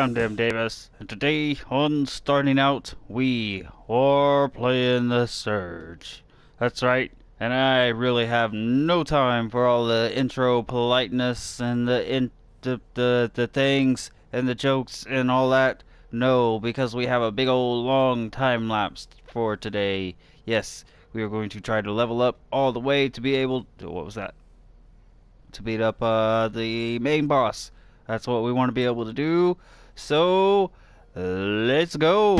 I'm Dem Davis, and today on Starting Out, we are playing The Surge. That's right, and I really have no time for all the intro politeness and the things and the jokes and all that. No, because we have a big old long time lapse for today. Yes, we are going to try to level up all the way to be able to, what was that? To beat up the main boss. That's what we want to be able to do. So, let's go.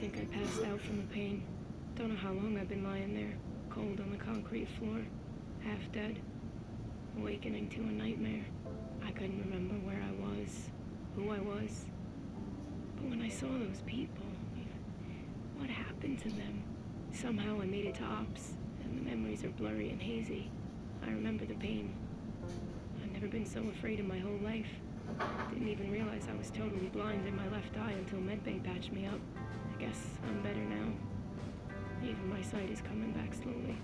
think I passed out from the pain. Don't know how long I've been lying there, cold on the concrete floor, half dead, awakening to a nightmare. I couldn't remember where I was, who I was. But when I saw those people, what happened to them? Somehow I made it to ops, and the memories are blurry and hazy. I remember the pain. I've never been so afraid in my whole life. Didn't even realize I was totally blind in my left eye until MedBay patched me up. I guess I'm better now. Even my sight is coming back slowly.